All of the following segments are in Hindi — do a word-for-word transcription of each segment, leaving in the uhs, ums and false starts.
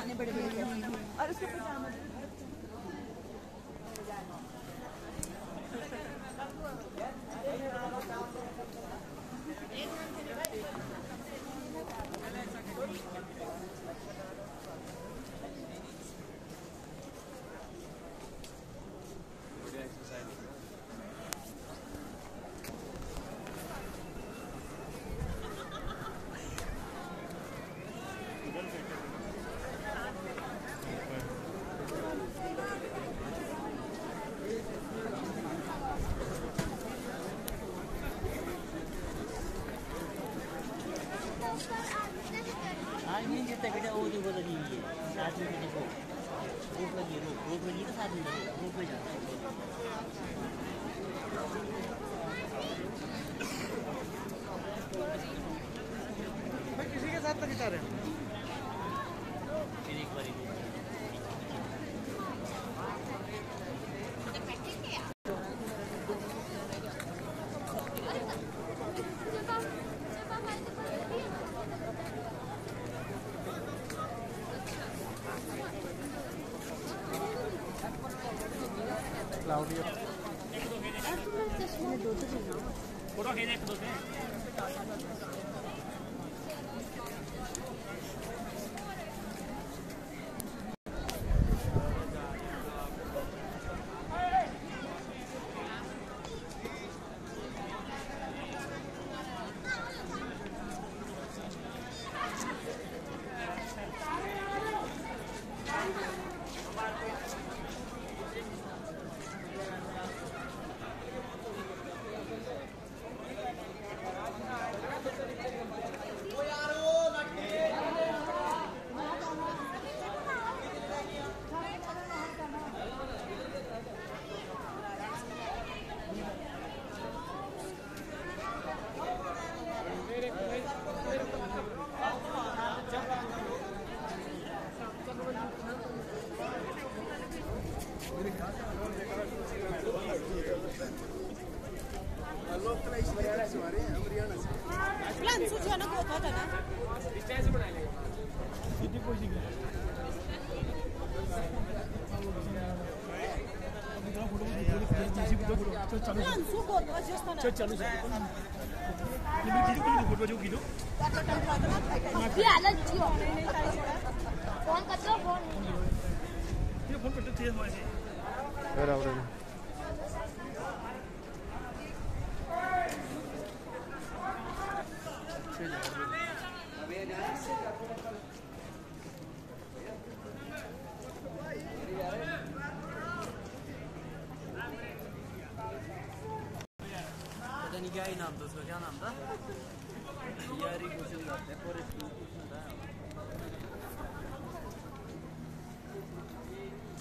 आने बड़े बड़े और उसके पजामा चलो सर ये किलो किलो फोटो जो किलो ये अलग जियो फोन करो फोन ये फोन पे तेज मार से बराबर है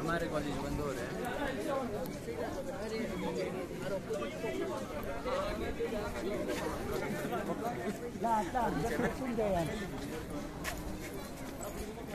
हमारे कॉलेज बंद हो रहे हैं।